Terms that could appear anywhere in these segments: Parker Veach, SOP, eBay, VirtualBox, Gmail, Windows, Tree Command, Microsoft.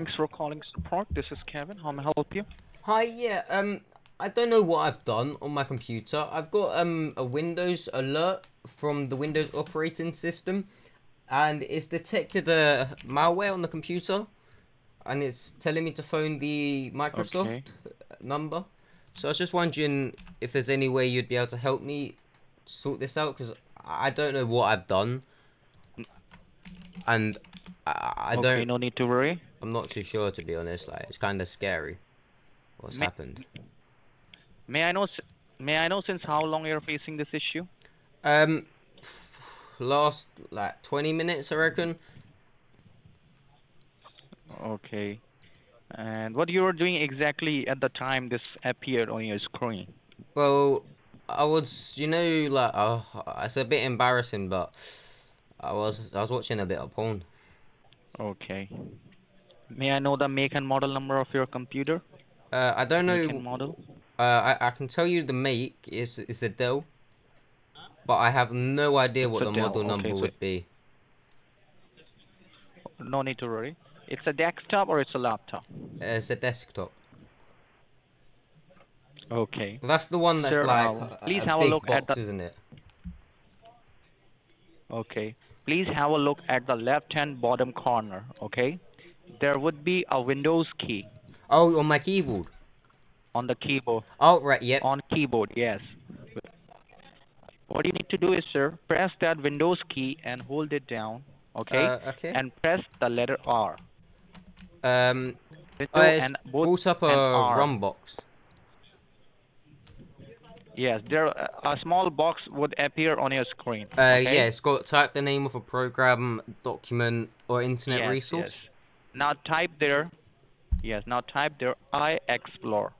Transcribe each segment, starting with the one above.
Thanks for calling support. This is Kevin. How may I help you? Hi, yeah. I don't know what I've done on my computer. I've got a Windows alert from the Windows operating system, and it's detected a malware on the computer, and it's telling me to phone the Microsoft number. So I was just wondering if there's any way you'd be able to help me sort this out, because I don't know what I've done, and I don't. Okay, no need to worry. I'm not too sure, to be honest. Like, it's kind of scary what's happened. May I know since how long you're facing this issue? Last like 20 minutes, I reckon. Okay. And what you were doing exactly at the time this appeared on your screen? Well, I was, you know, like, it's a bit embarrassing, but I was watching a bit of porn. Okay. May I know the make and model number of your computer? I don't know. Make and model. I can tell you the make is a Dell, but I have no idea what the model number would be. No need to worry. It's a desktop or it's a laptop? It's a desktop. Okay. That's the one that's like please have a look at the box, isn't it? Okay. Please have a look at the left-hand bottom corner. Okay. There would be a Windows key. Oh, on my keyboard. On the keyboard. Oh, right, yeah. On keyboard, yes. What you need to do is, sir, press that Windows key and hold it down, okay? And press the letter R. It's brought up a ROM box. Yes, there a small box would appear on your screen. Yeah, it's got type the name of a program, document, or internet resource. Yes. Now type there. Yes, now type there iExplore.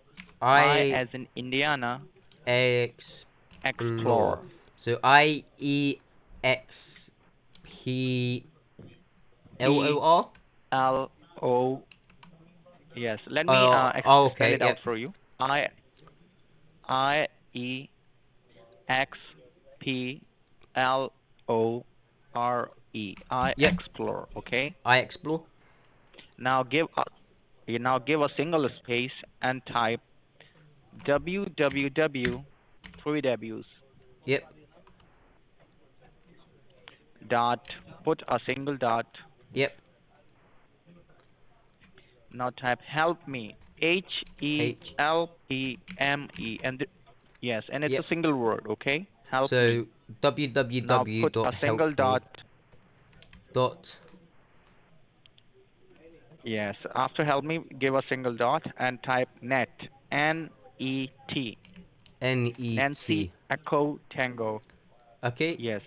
I as in Indiana. Explore. So I-E-X-P-L-O-R? L-O. Yes. Let me explain it out for you. I-E-X-P-L-O-R-E. I-Explore. Okay? I-Explore. Now give a single space and type www, three W's. Yep. Dot, put a single dot. Yep. Now type help me, H-E-L-P-M-E, and yes, and it's a single word, okay? Help me. Www. Now put a single dot. Dot. Yes, after help me, give a single dot and type net, N-E-T. N-E-T. Nancy Echo Tango. Okay. Yes.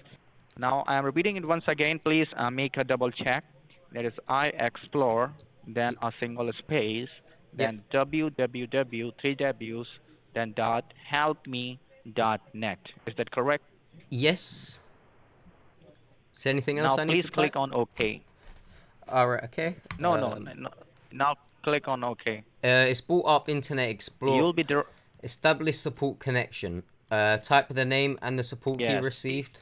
Now I'm repeating it once again. Please make a double check. That is iExplore, then a single space, then www, three W's, then dot helpme.net. Is that correct? Yes. Is there anything else I need to click on OK. All right. Okay. No, no. Now click on OK. It's brought up Internet Explorer. You'll be there. Establish support connection. Type the name and the support key received.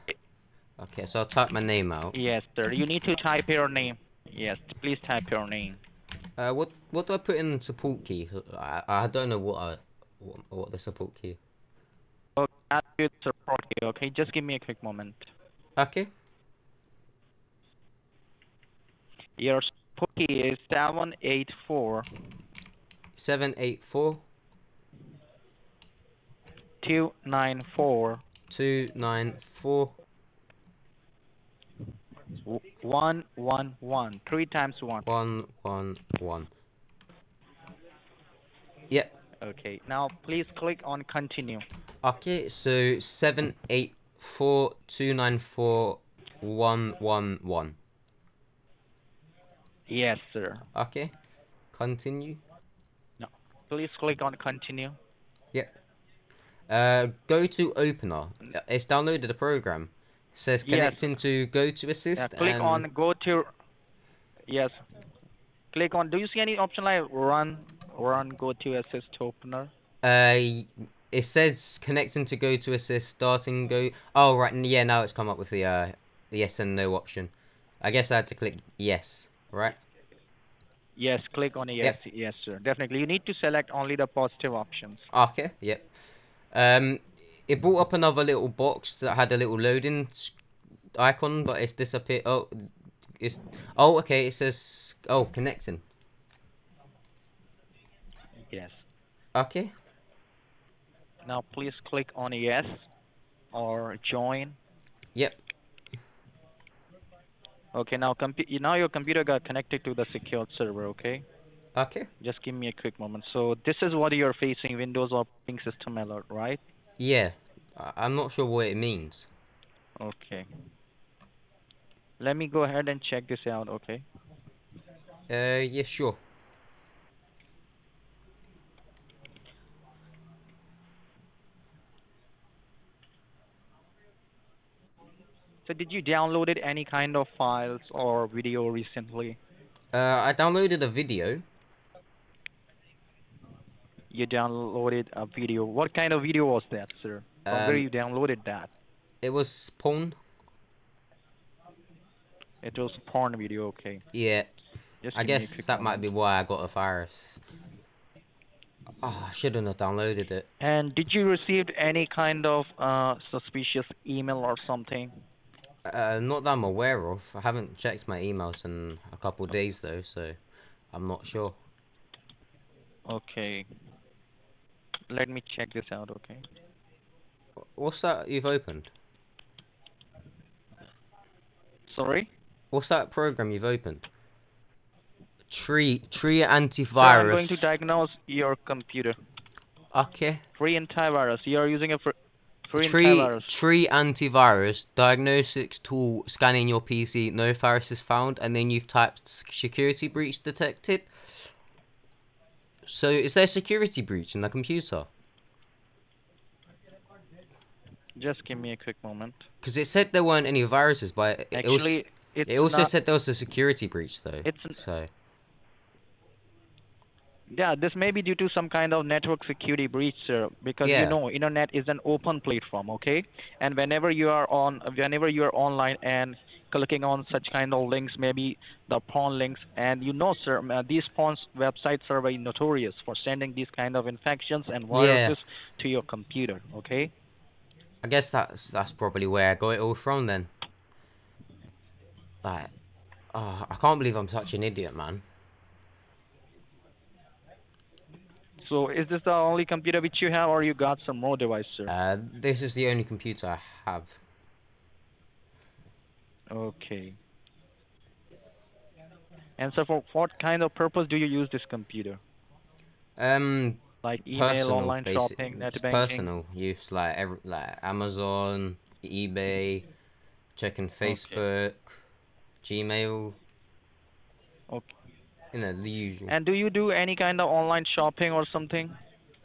Okay, so I'll type my name out. Yes, sir. You need to type your name. Yes, please type your name. What do I put in the support key? I don't know what the support key. Okay, I'll do the support key. Okay, just give me a quick moment. Okay. Your support key is 784. 784. 294 294 111 3 times 1 111. Yep. Okay. Now please click on continue. Okay. So 784 294 111. Yes, sir. Okay. Continue. No. Please click on continue. Yep. Go to opener. It's downloaded the program. It says connecting to go to assist. Yeah, click on go to. Yes. Click on. Do you see any option like run go to assist opener? It says connecting to go to assist. Starting go. Oh right. Yeah. Now it's come up with the yes and no option. I guess I had to click yes. Right. Yes, click on yes. Yep. Yes, sir. Definitely. You need to select only the positive options. Okay, yep. It brought up another little box that had a little loading icon, but it's disappeared. Oh, it's... Oh, okay, it says... Oh, connecting. Yes. Okay. Now, please click on yes or join. Yep. Okay, now your computer got connected to the secured server, okay? Okay. Just give me a quick moment. So this is what you're facing, Windows operating system alert, right? Yeah. I'm not sure what it means. Okay. Let me go ahead and check this out, okay? Yeah, sure. So did you downloaded any kind of files or video recently? I downloaded a video. You downloaded a video. What kind of video was that, sir? Where you downloaded that? It was porn. It was porn video, okay. Yeah. Just I guess that might be why I got a virus. Oh, I shouldn't have downloaded it. And did you receive any kind of suspicious email or something? Not that I'm aware of. I haven't checked my emails in a couple days though, so I'm not sure. Okay. Let me check this out, okay? What's that you've opened? Sorry? What's that program you've opened? Tree antivirus. So I'm going to diagnose your computer. Okay. Tree antivirus. You are using a Tree antivirus diagnostics tool scanning your PC. No viruses found, and then you've typed security breach detected. So is there a security breach in the computer? Just give me a quick moment. Because it said there weren't any viruses, but it also said there was a security breach though. Yeah, this may be due to some kind of network security breach, sir, because you know, internet is an open platform, okay? And whenever you are online and clicking on such kind of links, maybe the porn links, and you know, sir, these porn websites are very notorious for sending these kind of infections and viruses to your computer, okay? I guess that's probably where I got it all from then. Like, I can't believe I'm such an idiot, man. So is this the only computer which you have, or you got some more devices, sir? This is the only computer I have. Okay. And so for what kind of purpose do you use this computer? Like email, personal, online shopping, net banking? Personal use, like, Amazon, eBay, checking Facebook, Gmail. Okay. You know, the usual. And do you do any kind of online shopping or something?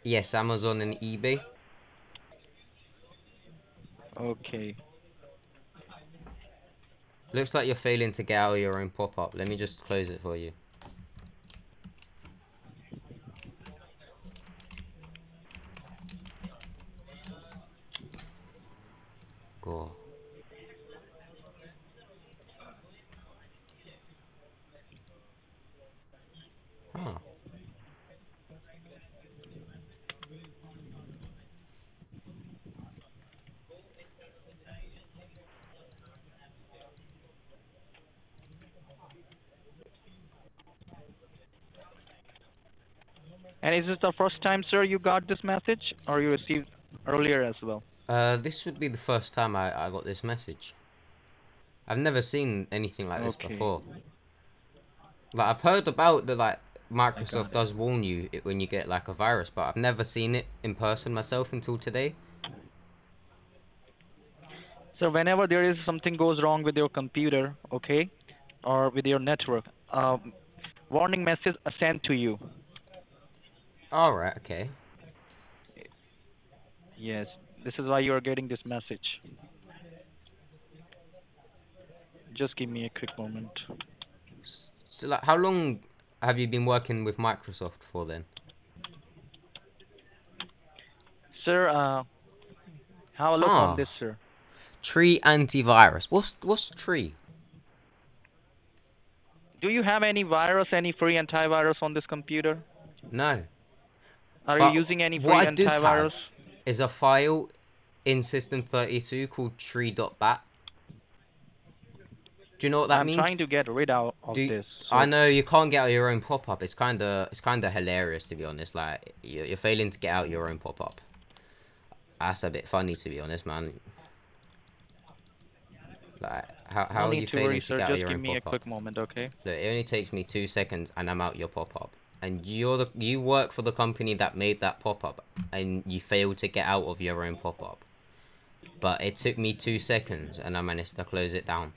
Yes, Amazon and eBay. Okay. Looks like you're failing to get out of your own pop-up. Let me just close it for you. Go. Huh. And is this the first time, sir, you got this message, or you received earlier as well? This would be the first time I got this message. I've never seen anything like this before. Like, I've heard about the, like, Microsoft does warn you when you get like a virus, but I've never seen it in person myself until today. So whenever there is something goes wrong with your computer, okay, or with your network, warning message are sent to you. All right. Okay. Yes, this is why you are getting this message. Just give me a quick moment. So, like, how long have you been working with Microsoft for then? Sir, have a look on this, sir. Tree antivirus. What's Tree? Do you have any virus, any free antivirus on this computer? No. Are you using any free antivirus? Is a file in System 32 called tree.bat. Do you know what that means? I'm trying to get rid of this. So. I know you can't get out your own pop-up. It's kind of hilarious, to be honest. Like you're failing to get out your own pop-up. That's a bit funny, to be honest, man. Like how are you failing to get out your own pop-up? Just give me a quick moment, okay? Look, it only takes me 2 seconds, and I'm out your pop-up. And you work for the company that made that pop-up, and you failed to get out of your own pop-up. But it took me 2 seconds, and I managed to close it down.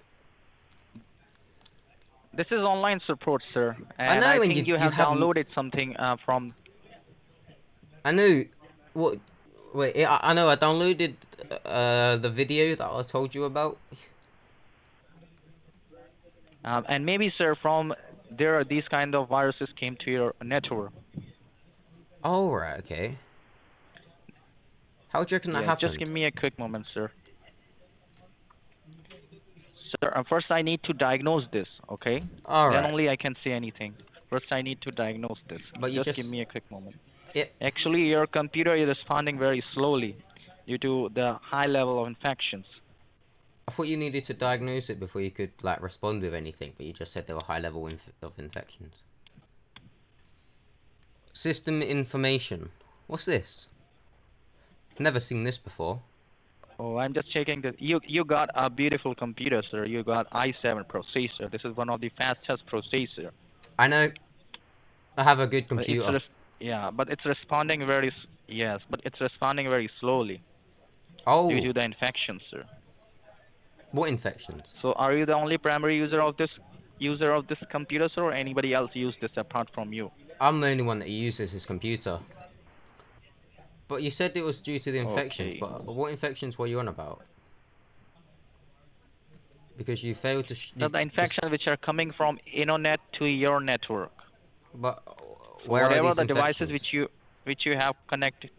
This is online support, sir. And I know, I think you have downloaded something from... I know. What? Wait, I know. I downloaded the video that I told you about. And maybe, sir, from there are these kind of viruses came to your network. Oh, right. Okay. How do you reckon that happened? Just give me a quick moment, sir. Sir, first I need to diagnose this, okay? All right. Then only I can say anything. First I need to diagnose this. But you just give me a quick moment. Yeah. Actually, your computer is responding very slowly due to the high level of infections. I thought you needed to diagnose it before you could like respond with anything, but you just said there were high level of infections. System information. What's this? Never seen this before. Oh, I'm just checking this. You got a beautiful computer, sir. You got i7 processor. This is one of the fastest processor. I know. I have a good computer. Yeah, but it's responding very slowly. Oh. Due to the infections, sir. What infections? So, are you the only primary user of this computer, sir, or anybody else use this apart from you? I'm the only one that uses this computer. But you said it was due to the infections, okay. But what infections were you on about? Because you failed to... So the infections which are coming from Inonet to your network. But where are these infections? Whatever the devices which you have connected...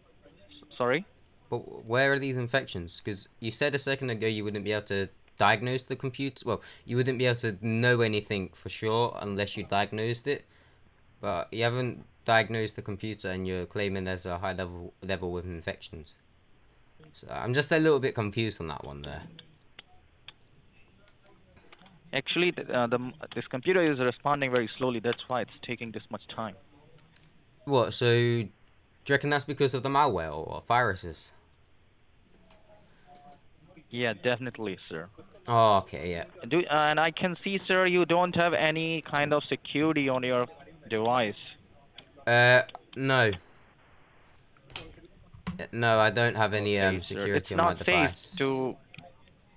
Sorry? But where are these infections? Because you said a second ago you wouldn't be able to diagnose the computer. Well, you wouldn't be able to know anything for sure unless you diagnosed it. But you haven't... diagnose the computer, and you're claiming there's a high level with infections. So I'm just a little bit confused on that one there. Actually, this computer is responding very slowly. That's why it's taking this much time. What? So, do you reckon that's because of the malware or viruses? Yeah, definitely, sir. Oh, okay, yeah. And I can see, sir, you don't have any kind of security on your device. No. No, I don't have any security on my device.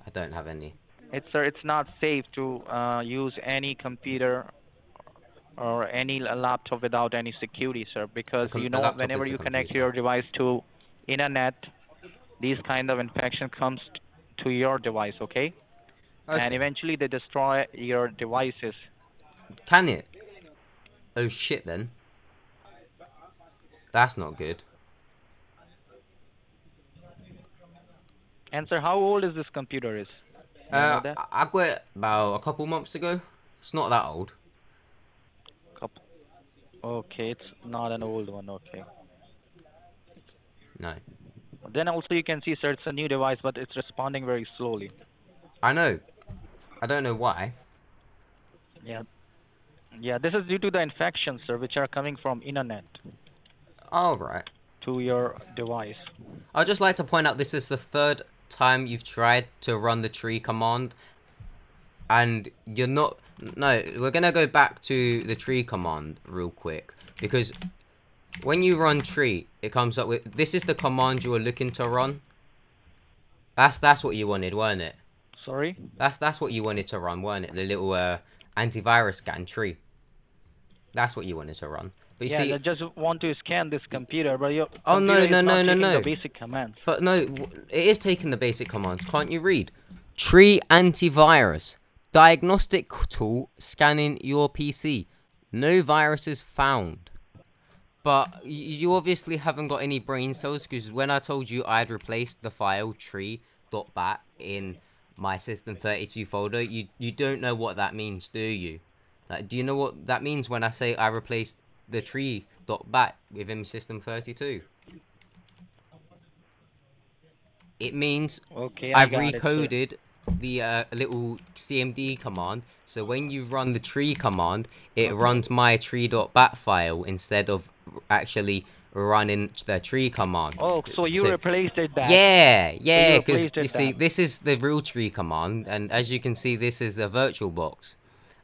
I don't have any. It's not safe to use any computer or any laptop without any security, sir, because you know whenever you connect your device to internet, these kind of infection comes to your device, okay? And eventually they destroy your devices. Can it? Oh shit then. That's not good. And sir, how old is this computer? I got it about a couple months ago. It's not that old. Okay, it's not an old one. Okay. No. Then also you can see, sir, it's a new device, but it's responding very slowly. I know. I don't know why. Yeah. Yeah, this is due to the infections, sir, which are coming from internet. Alright. To your device. I'd just like to point out this is the third time you've tried to run the tree command. And you're not... No, we're going to go back to the tree command real quick. Because when you run tree, it comes up with... This is the command you were looking to run. That's what you wanted, weren't it? Sorry? That's what you wanted to run, weren't it? The little antivirus scan tree. That's what you wanted to run. But yeah, see, I just want to scan this computer, but your computer is not taking the basic commands. But no, it is taking the basic commands. Can't you read? Tree antivirus. Diagnostic tool scanning your PC. No viruses found. But you obviously haven't got any brain cells, because when I told you I'd replaced the file tree.bat in my System 32 folder, you don't know what that means, do you? Do you know what that means when I say I replaced the tree.bat with msystem32? It means okay, I've recoded the little cmd command, so when you run the tree command, it runs my tree.bat file instead of actually running the tree command. Oh, so you replaced it that. Yeah, because so you see, this is the real tree command, and as you can see, this is a virtual box.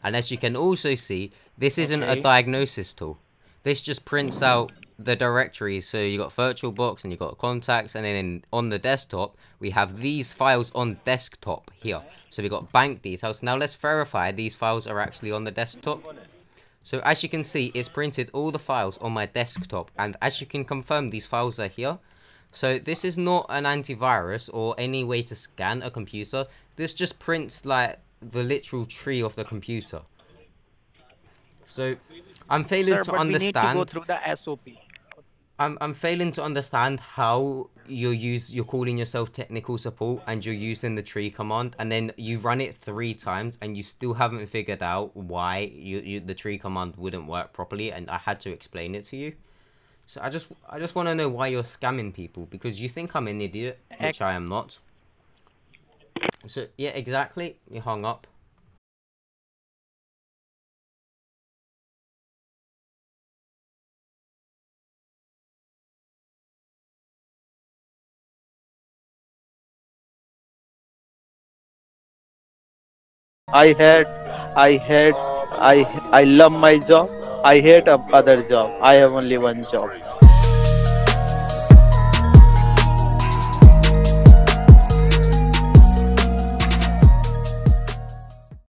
And as you can also see, this isn't a diagnosis tool. This just prints out the directories. So you got VirtualBox and you got contacts, and then on the desktop we have these files on desktop here. So we got bank details. Now let's verify these files are actually on the desktop. So as you can see, it's printed all the files on my desktop, and as you can confirm, these files are here. So this is not an antivirus or any way to scan a computer. This just prints like the literal tree of the computer. So I'm failing to understand. We need to go through the SOP. I'm failing to understand how you're calling yourself technical support and you're using the tree command, and then you run it 3 times and you still haven't figured out why the tree command wouldn't work properly, and I had to explain it to you. So I just want to know why you're scamming people, because you think I'm an idiot, which I am not. So yeah, exactly. You hung up. I love my job. I hate other job. I have only one job.